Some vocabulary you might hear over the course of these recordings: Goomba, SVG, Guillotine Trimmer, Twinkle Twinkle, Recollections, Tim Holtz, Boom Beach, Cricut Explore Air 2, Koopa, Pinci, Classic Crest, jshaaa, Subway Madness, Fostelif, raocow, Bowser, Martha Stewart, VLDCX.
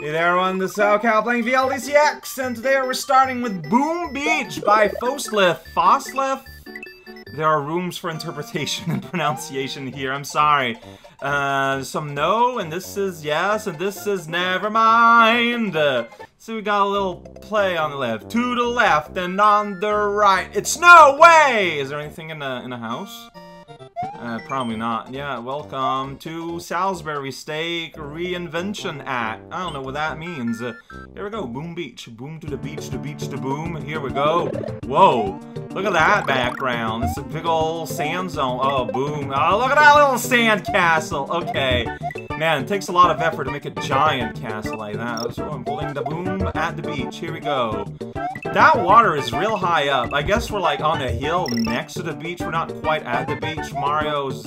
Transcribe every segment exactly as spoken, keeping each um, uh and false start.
Hey there, everyone, this is raocow playing V L D C X, and today we're starting with Boom Beach by Fostelif. Fostelif? There are rooms for interpretation and pronunciation here, I'm sorry. Uh, some no, and this is yes, and this is never mind. Uh, so we got a little play on the left. To the left and on the right. It's no way! Is there anything in a, in a house? Uh, probably not. Yeah, welcome to Salisbury Steak Reinvention Act. I don't know what that means. Uh, here we go, Boom Beach. Boom to the beach, to beach to boom. Here we go. Whoa, look at that background. It's a big old sand zone. Oh, boom. Oh, look at that little sand castle. Okay. Man, it takes a lot of effort to make a giant castle like that. So I'm pulling the boom at the beach. Here we go. That water is real high up. I guess we're like on a hill next to the beach. We're not quite at the beach. Mario's...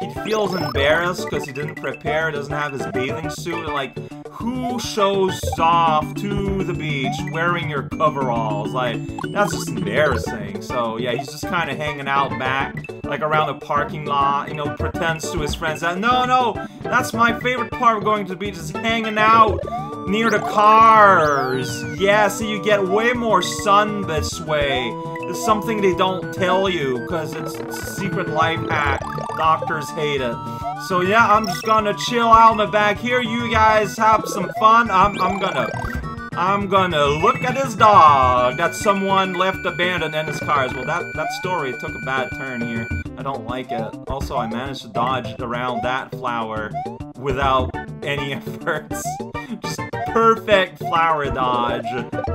He feels embarrassed because he didn't prepare, doesn't have his bathing suit. And like, who shows off to the beach wearing your coveralls? Like, that's just embarrassing. So yeah, he's just kind of hanging out back, like around the parking lot, you know, pretends to his friends that, no, no, that's my favorite part of going to the beach is hanging out near the cars. Yeah, so you get way more sun this way. It's something they don't tell you, because it's a secret life hack. Doctors hate it. So yeah, I'm just gonna chill out in the back here. You guys have some fun. I'm, I'm gonna... I'm gonna look at his dog that someone left abandoned in his cars. Well, that, that story took a bad turn here. I don't like it. Also, I managed to dodge around that flower without any efforts. Just perfect flower dodge.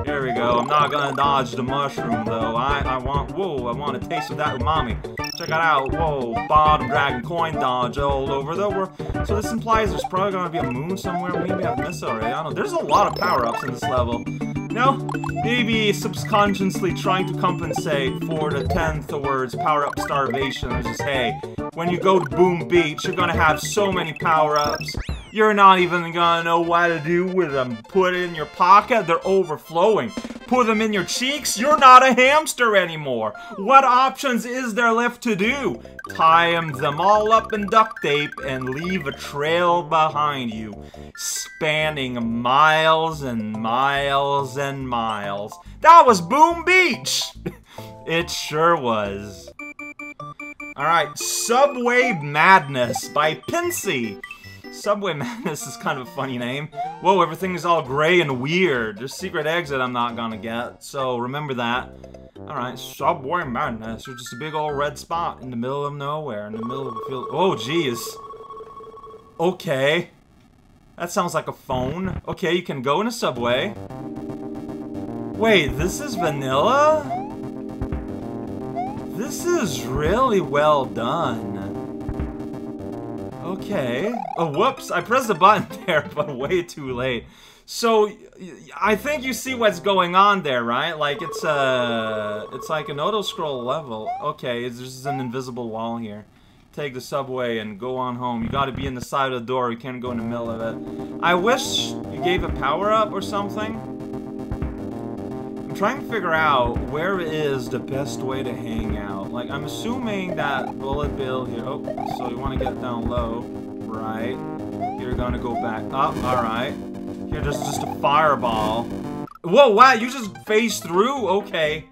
There we go. I'm not gonna dodge the mushroom, though. I, I want... Whoa, I want a taste of that umami. Check it out. Whoa, bottom dragon coin dodge all over the world. So this implies there's probably gonna be a moon somewhere. Maybe I've missed already. I don't know. There's a lot of power-ups in this level. No, maybe subconsciously trying to compensate for the tenth words power-up starvation. It's just, hey, when you go to Boom Beach, you're gonna have so many power-ups. You're not even gonna know what to do with them. Put it in your pocket, they're overflowing. Put them in your cheeks, you're not a hamster anymore. What options is there left to do? Tie them all up in duct tape and leave a trail behind you, spanning miles and miles and miles. That was Boom Beach! It sure was. Alright, Subway Madness by Pinci. Subway Madness is kind of a funny name. Whoa, everything is all gray and weird. There's secret exit I'm not gonna get, so remember that. Alright, Subway Madness. You're just a big old red spot in the middle of nowhere, in the middle of a field. Oh, jeez. Okay. That sounds like a phone. Okay, you can go in a subway. Wait, this is vanilla? This is really well done. Okay. Oh, whoops. I pressed the button there, but way too late. So, I think you see what's going on there, right? Like, it's a... It's like an auto-scroll level. Okay, it's just an invisible wall here. Take the subway and go on home. You gotta be in the side of the door. You can't go in the middle of it. I wish you gave a power-up or something. I'm trying to figure out where is the best way to hang out. Like, I'm assuming that bullet bill here... Oh, so you want to get down low. Right. You're gonna go back up. Alright. Here, just, just a fireball. Whoa, wow, you just phased through? Okay.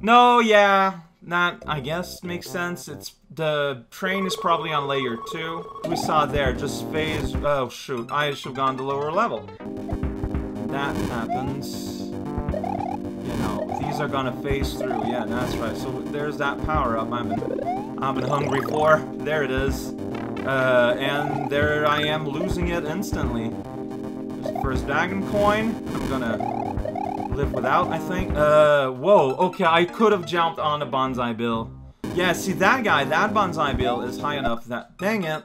No, yeah. That, I guess, makes sense. It's... The train is probably on layer two. We saw there, just phase... Oh, shoot. I should have gone to lower level. That happens. These are gonna phase through. Yeah, that's right. So there's that power up I'm been, I've been hungry for. There it is. Uh, and there I am losing it instantly. There's the first dragon coin. I'm gonna live without, I think. Uh, whoa. Okay, I could have jumped on a bonsai bill. Yeah, see that guy, that bonsai bill is high enough that... Dang it.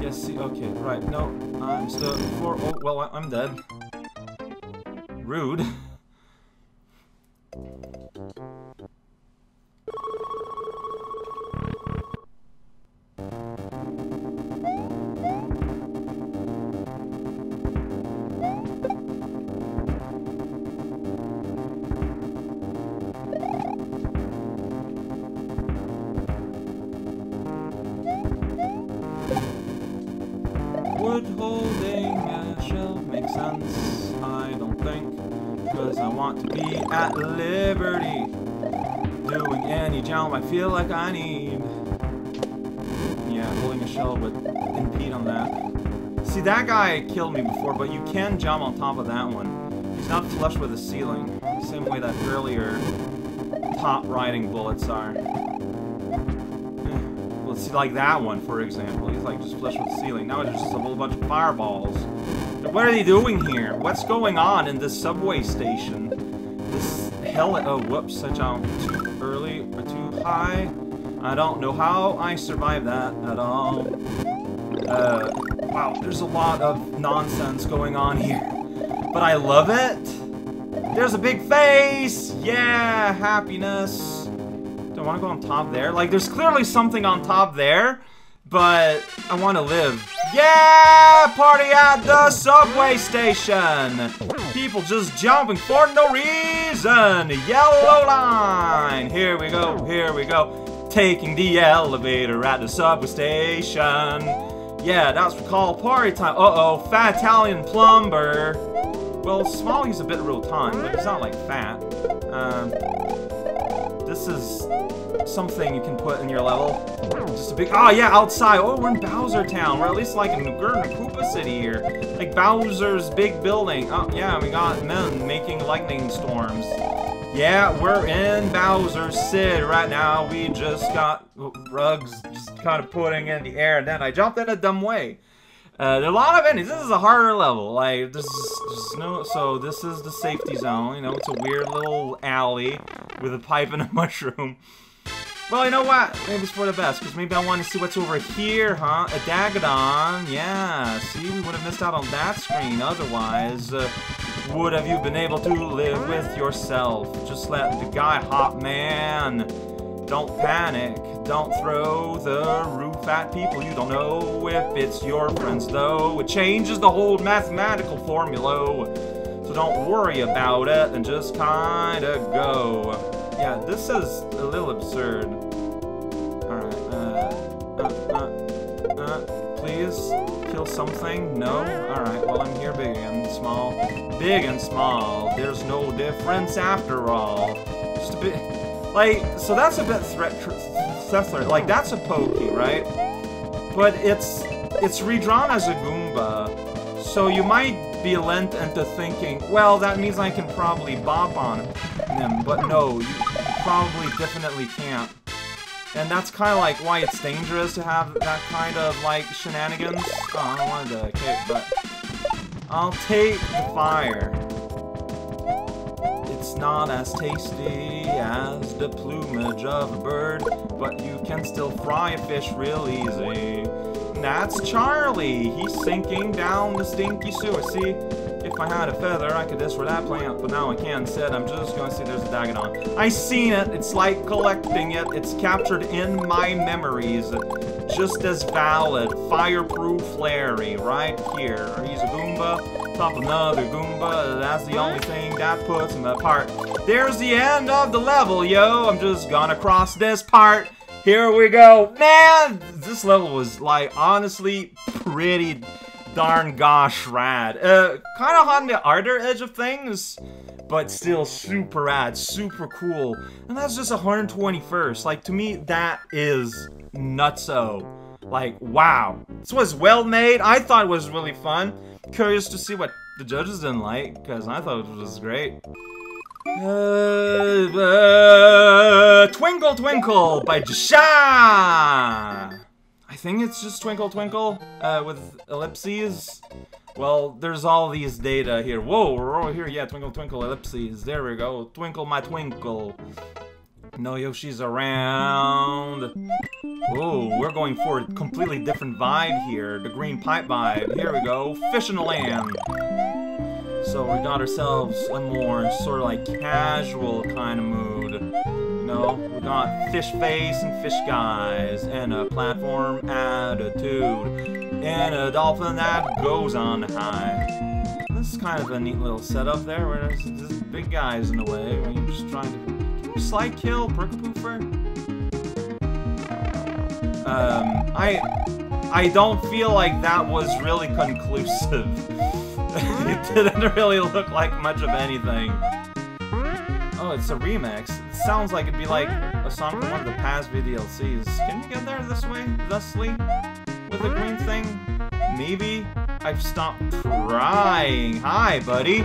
Yeah, see, okay, right. No, I'm still... Four, oh, well, I'm dead. Rude. Wood holding a shell makes sense. guns, I don't think, because I want to be at liberty doing any job I feel like I need. Yeah, holding a shell would impede on that. See, that guy killed me before, but you can jump on top of that one. He's not flush with the ceiling, same way that earlier top riding bullets are. Well, see, like that one, for example, he's like just flush with the ceiling. Now it's just a whole bunch of fireballs. What are they doing here? What's going on in this subway station? This hell... Oh, whoops, I jumped too early or too high. I don't know how I survived that at all. Uh, wow, there's a lot of nonsense going on here. But I love it! There's a big face! Yeah, happiness! Do I want to go on top there? Like, there's clearly something on top there, but I want to live. Yeah! Party at the subway station! People just jumping for no reason! Yellow line! Here we go, here we go. Taking the elevator at the subway station. Yeah, that's what we call party time. Uh-oh, fat Italian plumber. Well, Smalley's a bit rotund, but it's not like fat. Um, this is something you can put in your level. Just a big... Oh, yeah, outside. Oh, we're in Bowser Town. We're at least like in Koopa City here. Like Bowser's big building. Oh, yeah, we got men making lightning storms. Yeah, we're in Bowser City right now. We just got rugs just kind of putting in the air, and then I jumped in a dumb way. Uh, there are a lot of enemies. This is a harder level. Like, this is just no. So, this is the safety zone. You know, it's a weird little alley with a pipe and a mushroom. Well, you know what? Maybe it's for the best, because maybe I want to see what's over here, huh? A Dagadon, yeah. See, we would have missed out on that screen. Otherwise, uh, would have you been able to live with yourself? Just let the guy hop, man. Don't panic. Don't throw the roof at people. You don't know if it's your friends, though. It changes the whole mathematical formula. So don't worry about it and just kind of go. Yeah, this is a little absurd. Alright, uh, uh, uh, uh, please kill something? No? Alright, well, I'm here big and small. Big and small, there's no difference after all. Just a bit, like, so that's a bit threat, threat, like, that's a pokey, right? But it's, it's redrawn as a Goomba, so you might be lent into thinking, well, that means I can probably bop on him, but no, you probably definitely can't. And that's kind of like why it's dangerous to have that kind of like shenanigans. Oh, I don't want to kick, but I'll take the fire. It's not as tasty as the plumage of a bird, but you can still fry a fish real easy. And that's Charlie. He's sinking down the stinky sewer. See? If I had a feather, I could destroy that plant, but now I can't. Instead, I'm just going to see there's a Dagadon. I seen it. It's like collecting it. It's captured in my memories. Just as valid. Fireproof Larry right here. He's a Goomba. Top another Goomba. That's the only thing that puts him apart. There's the end of the level, yo. I'm just gonna cross this part. Here we go. Man, this level was, like, honestly pretty... darn gosh rad. Uh, kind of on the harder edge of things, but still super rad, super cool. And that's just one hundred twenty-first. Like, to me, that is nutso. Like, wow. This was well made. I thought it was really fun. Curious to see what the judges didn't like, because I thought it was great. Uh, uh, Twinkle Twinkle by jshaaa! I think it's just Twinkle Twinkle, uh, with ellipses. Well, there's all these data here. Whoa, we're over here, yeah, Twinkle Twinkle, ellipses, there we go. Twinkle my twinkle. No Yoshi's around. Whoa, we're going for a completely different vibe here. The green pipe vibe, here we go. Fish in the land. So we got ourselves a more sort of like casual kind of mood. No, we got fish face and fish guys, and a platform attitude, and a dolphin that goes on high. This is kind of a neat little setup there, where there's this big guys in the way, where you're just trying to... Can you slide kill Prickapoofer? Um, I... I don't feel like that was really conclusive. It didn't really look like much of anything. Oh, it's a remix. It sounds like it'd be like a song from one of the past V L D C X. Can you get there this way, thusly? With the green thing? Maybe? I've stopped trying. Hi, buddy.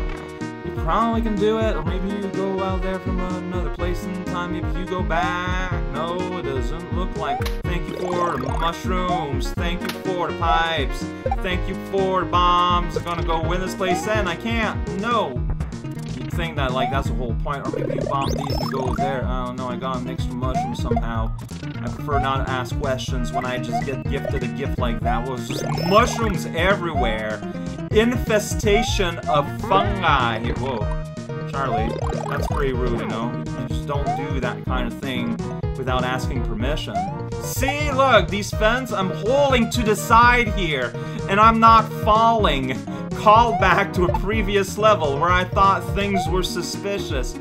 You probably can do it, or maybe you go out there from another place in time. Maybe you go back. No, it doesn't look like. Thank you for the mushrooms. Thank you for the pipes. Thank you for the bombs. I'm gonna go win this place, and I can't. No. You'd think that, like, that's the whole point. Or maybe you bomb these and go there. I don't know. I got an extra mushroom somehow. I prefer not to ask questions when I just get gifted a gift like that. Well, just mushrooms everywhere. Infestation of fungi. Whoa, Charlie, that's pretty rude, you know? You just don't do that kind of thing without asking permission. See, look, these fence I'm holding to the side here, and I'm not falling. Call back to a previous level where I thought things were suspicious.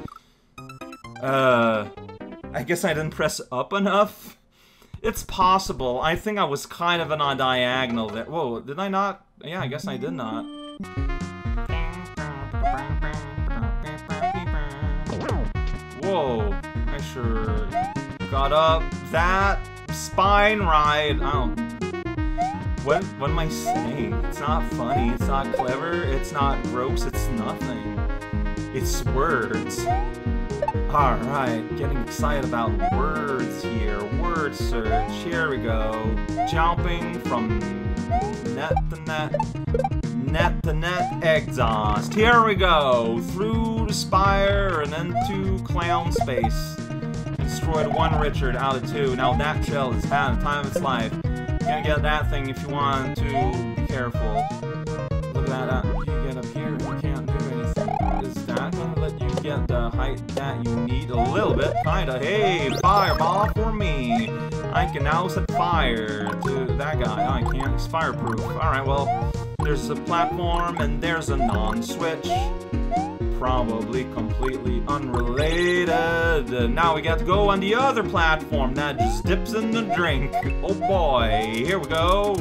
Uh... I guess I didn't press up enough? It's possible. I think I was kind of on a diagonal there. Whoa, did I not? Yeah, I guess I did not. Whoa, I sure got up that spine ride. Oh. What, what am I saying? It's not funny, it's not clever, it's not gross, it's nothing. It's words. Alright, getting excited about words here. Word search, here we go. Jumping from net to net, net to net exhaust. Here we go! Through the spire and into clown space. Destroyed one Richard out of two. Now that shell has had the time of its life. You're gonna get that thing if you want to. Be careful. Look at that. You get up here and you can't do anything. Is that gonna let you get the height that you need? A little bit, kinda. Hey, fireball for me! I can now set fire to that guy. Oh, I can't. It's fireproof. Alright, well, there's a platform and there's a non-switch. Probably completely unrelated. Now we got to go on the other platform that just dips in the drink. Oh boy, here we go.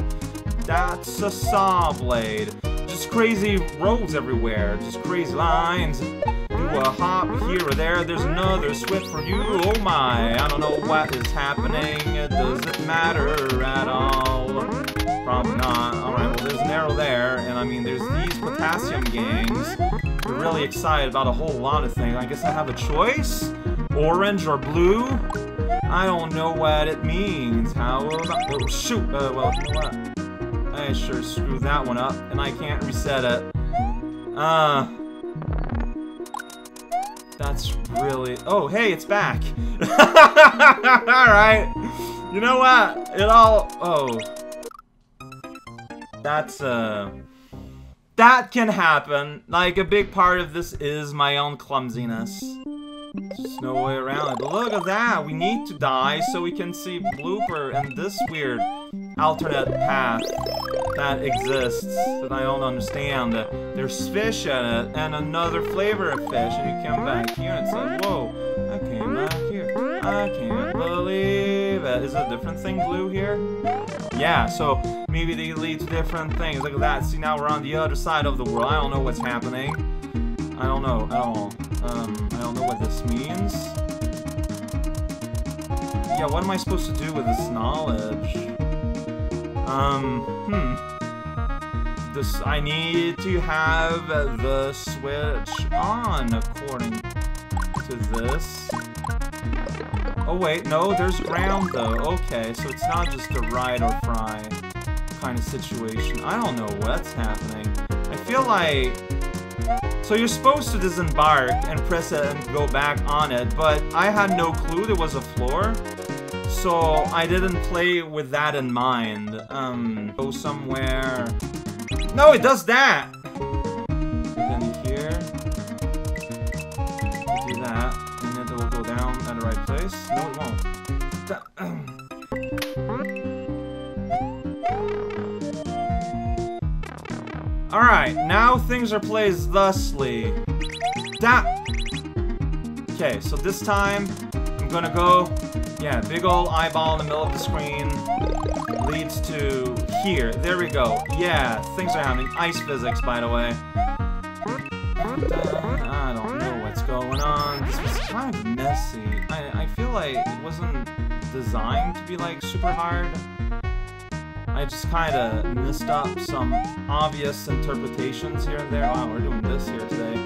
That's a saw blade. Just crazy roads everywhere, just crazy lines. Do a hop here or there, there's another switch for you. Oh my, I don't know what is happening. Does it matter at all? Probably not. Alright, well there's an arrow there, and I mean there's these potassium gangs. We're really excited about a whole lot of things. I guess I have a choice? Orange or blue? I don't know what it means. How about... Oh, shoot! Uh, well, you know what? I sure screwed that one up, and I can't reset it. Uh... That's really... Oh, hey, it's back! Alright! You know what? It all... Oh. That's, uh... that can happen. Like, a big part of this is my own clumsiness. There's just no way around it. But look at that! We need to die so we can see Blooper and this weird alternate path that exists that I don't understand. There's fish in it and another flavor of fish, and you come back here and it's like, whoa, I came back here. I can't believe it. Is it a different thing blue here? Yeah, so maybe they lead to different things. Look at that. See, now we're on the other side of the world. I don't know what's happening. I don't know at all. Um, I don't know what this means. Yeah, what am I supposed to do with this knowledge? Um, hmm. This, I need to have the switch on, according to this. Oh wait, no, there's ground though. Okay, so it's not just a ride or fry kind of situation. I don't know what's happening. I feel like... So you're supposed to disembark and press it and go back on it, but I had no clue there was a floor. So I didn't play with that in mind. Um, go somewhere... No, it does that! Then here... Do that. Right place? No, it won't. Alright, now things are placed thusly. Da okay, so this time, I'm gonna go, yeah, big ol' eyeball in the middle of the screen leads to here. There we go. Yeah, things are happening. Ice physics, by the way. I don't know what's going on. This was kind of messy. I, I feel like it wasn't designed to be, like, super hard. I just kind of missed up some obvious interpretations here and there. Wow, we're doing this here today.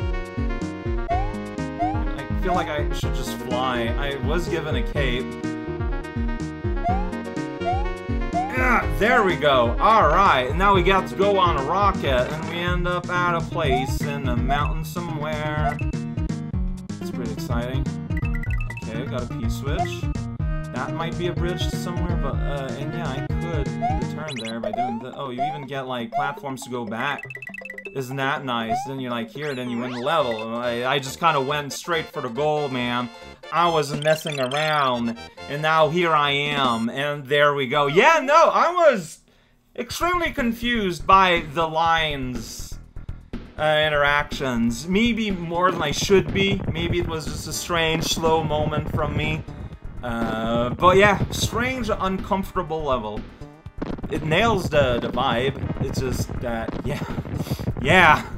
I feel like I should just fly. I was given a cape. Ah, there we go. Alright, now we got to go on a rocket, and we end up at a place in a mountain somewhere. It's pretty exciting. Okay, I got a P-switch. That might be a bridge to somewhere, but, uh, and yeah, I could return there by doing the- oh, you even get, like, platforms to go back. Isn't that nice? Then you're like, here, then you win the level. I, I just kind of went straight for the goal, man. I wasn't messing around, and now here I am, and there we go. Yeah, no, I was extremely confused by the lines uh, interactions. Maybe more than I should be. Maybe it was just a strange, slow moment from me. Uh, but yeah, strange, uncomfortable level. It nails the, the vibe. It's just that, yeah. Yeah.